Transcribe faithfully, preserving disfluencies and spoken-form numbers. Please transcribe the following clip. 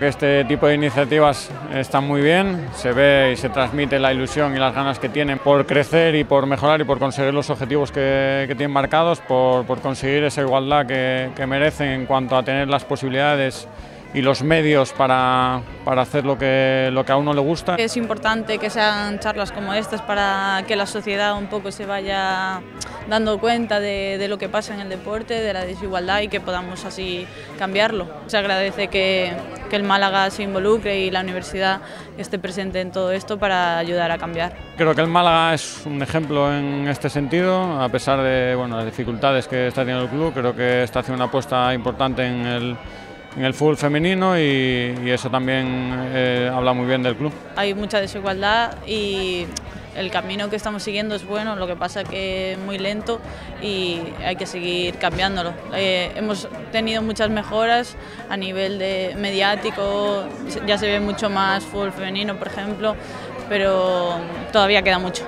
que este tipo de iniciativas están muy bien, se ve y se transmite la ilusión y las ganas que tienen por crecer y por mejorar y por conseguir los objetivos que, que tienen marcados, por, por conseguir esa igualdad que, que merecen en cuanto a tener las posibilidades y los medios para, para hacer lo que, lo que a uno le gusta. Es importante que sean charlas como estas para que la sociedad un poco se vaya dando cuenta de, de lo que pasa en el deporte, de la desigualdad y que podamos así cambiarlo. Se agradece que, que el Málaga se involucre y la universidad esté presente en todo esto para ayudar a cambiar. Creo que el Málaga es un ejemplo en este sentido, a pesar de bueno, las dificultades que está teniendo el club. Creo que está haciendo una apuesta importante en el en el fútbol femenino y, y eso también eh, habla muy bien del club. Hay mucha desigualdad y el camino que estamos siguiendo es bueno, lo que pasa que es muy lento y hay que seguir cambiándolo. Eh, hemos tenido muchas mejoras a nivel de mediático, ya se ve mucho más fútbol femenino, por ejemplo, pero todavía queda mucho.